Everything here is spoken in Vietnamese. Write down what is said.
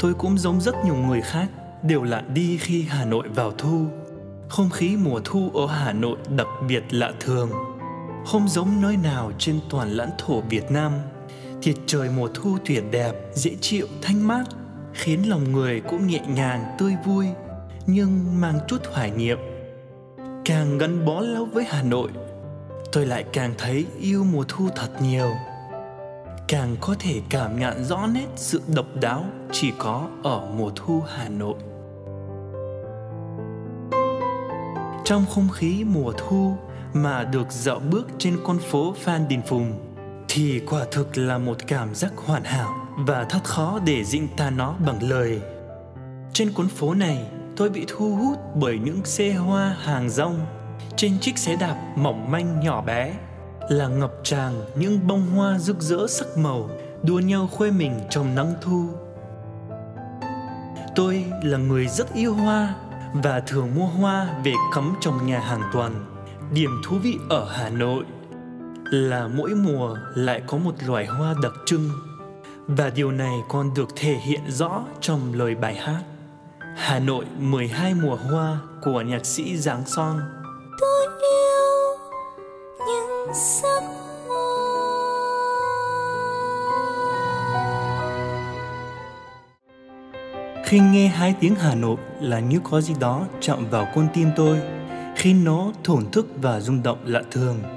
Tôi cũng giống rất nhiều người khác, đều là đi khi Hà Nội vào thu. Không khí mùa thu ở Hà Nội đặc biệt lạ thường, không giống nơi nào trên toàn lãnh thổ Việt Nam. Tiết trời mùa thu tuyệt đẹp, dễ chịu, thanh mát, khiến lòng người cũng nhẹ nhàng, tươi vui, nhưng mang chút hoài niệm. Càng gắn bó lâu với Hà Nội, tôi lại càng thấy yêu mùa thu thật nhiều. Càng có thể cảm nhận rõ nét sự độc đáo chỉ có ở mùa thu Hà Nội. Trong không khí mùa thu mà được dạo bước trên con phố Phan Đình Phùng thì quả thực là một cảm giác hoàn hảo và thật khó để diễn tả nó bằng lời. Trên con phố này, tôi bị thu hút bởi những xe hoa hàng rong, trên chiếc xe đạp mỏng manh nhỏ bé là ngập tràn những bông hoa rực rỡ sắc màu đua nhau khoe mình trong nắng thu. Tôi là người rất yêu hoa và thường mua hoa về cắm trong nhà hàng tuần. Điểm thú vị ở Hà Nội là mỗi mùa lại có một loài hoa đặc trưng, và điều này còn được thể hiện rõ trong lời bài hát Hà Nội 12 mùa hoa của nhạc sĩ Giáng Son. Tôi yêu những sắc hoa. Khi nghe hai tiếng Hà Nội là như có gì đó chạm vào con tim tôi, khi nó thổn thức và rung động lạ thường.